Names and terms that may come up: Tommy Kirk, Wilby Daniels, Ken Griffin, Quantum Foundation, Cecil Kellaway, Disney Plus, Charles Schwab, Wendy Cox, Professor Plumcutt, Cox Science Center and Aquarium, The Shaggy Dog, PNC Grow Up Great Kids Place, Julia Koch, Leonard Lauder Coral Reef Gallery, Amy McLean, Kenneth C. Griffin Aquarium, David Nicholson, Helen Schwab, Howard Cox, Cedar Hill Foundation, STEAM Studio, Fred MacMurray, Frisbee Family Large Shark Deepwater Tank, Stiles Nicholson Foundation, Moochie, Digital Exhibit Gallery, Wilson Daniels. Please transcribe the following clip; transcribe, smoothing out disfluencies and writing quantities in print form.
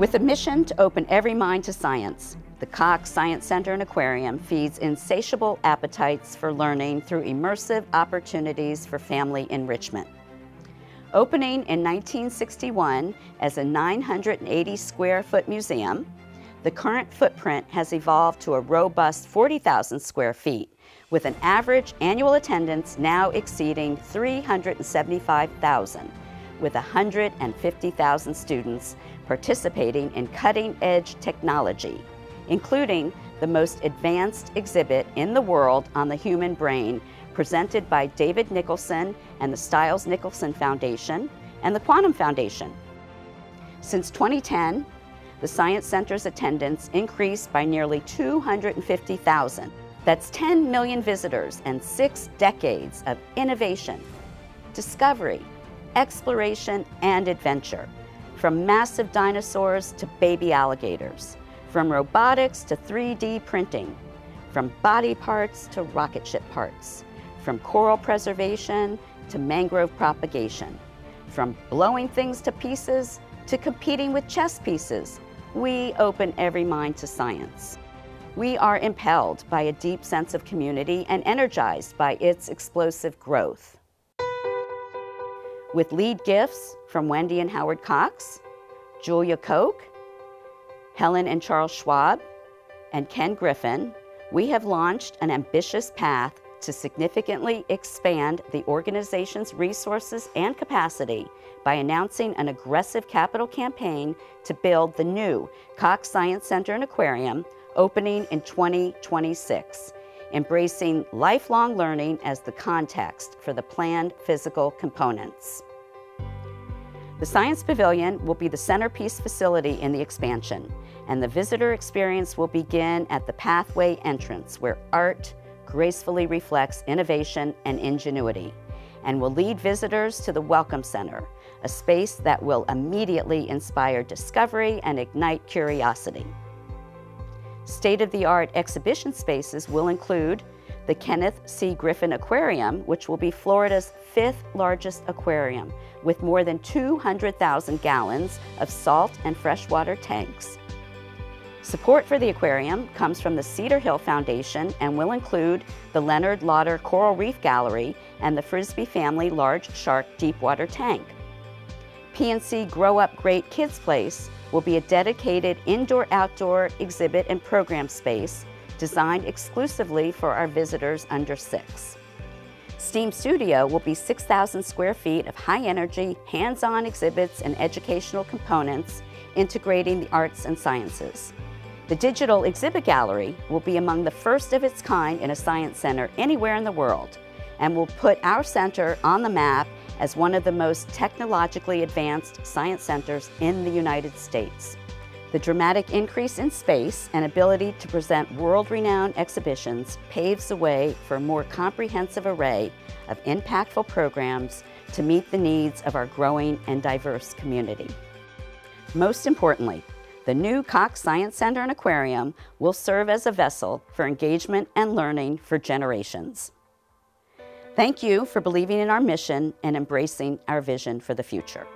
With a mission to open every mind to science, the Cox Science Center and Aquarium feeds insatiable appetites for learning through immersive opportunities for family enrichment. Opening in 1961 as a 980-square-foot museum, the current footprint has evolved to a robust 40,000 square feet, with an average annual attendance now exceeding 375,000, with 150,000 students participating in cutting-edge technology, including the most advanced exhibit in the world on the human brain, presented by David Nicholson and the Stiles Nicholson Foundation and the Quantum Foundation. Since 2010, the Science Center's attendance increased by nearly 250,000. That's 10 million visitors and 6 decades of innovation, discovery, exploration, and adventure, from massive dinosaurs to baby alligators, from robotics to 3D printing, from body parts to rocket ship parts, from coral preservation to mangrove propagation, from blowing things to pieces to competing with chess pieces. We open every mind to science. We are impelled by a deep sense of community and energized by its explosive growth. With lead gifts from Wendy and Howard Cox, Julia Koch, Helen and Charles Schwab, and Ken Griffin, we have launched an ambitious path to significantly expand the organization's resources and capacity by announcing an aggressive capital campaign to build the new Cox Science Center and Aquarium, opening in 2026, embracing lifelong learning as the context for the planned physical components. The Science Pavilion will be the centerpiece facility in the expansion, and the visitor experience will begin at the pathway entrance, where art gracefully reflects innovation and ingenuity, and will lead visitors to the Welcome Center, a space that will immediately inspire discovery and ignite curiosity. State-of-the-art exhibition spaces will include the Kenneth C. Griffin Aquarium, which will be Florida's 5th largest aquarium, with more than 200,000 gallons of salt and freshwater tanks. Support for the aquarium comes from the Cedar Hill Foundation and will include the Leonard Lauder Coral Reef Gallery and the Frisbee Family Large Shark Deepwater Tank. PNC Grow Up Great Kids Place will be a dedicated indoor-outdoor exhibit and program space designed exclusively for our visitors under 6. STEAM Studio will be 6,000 square feet of high-energy, hands-on exhibits and educational components integrating the arts and sciences. The Digital Exhibit Gallery will be among the first of its kind in a science center anywhere in the world, and will put our center on the map as one of the most technologically advanced science centers in the United States. The dramatic increase in space and ability to present world-renowned exhibitions paves the way for a more comprehensive array of impactful programs to meet the needs of our growing and diverse community. Most importantly, the new Cox Science Center and Aquarium will serve as a vessel for engagement and learning for generations. Thank you for believing in our mission and embracing our vision for the future.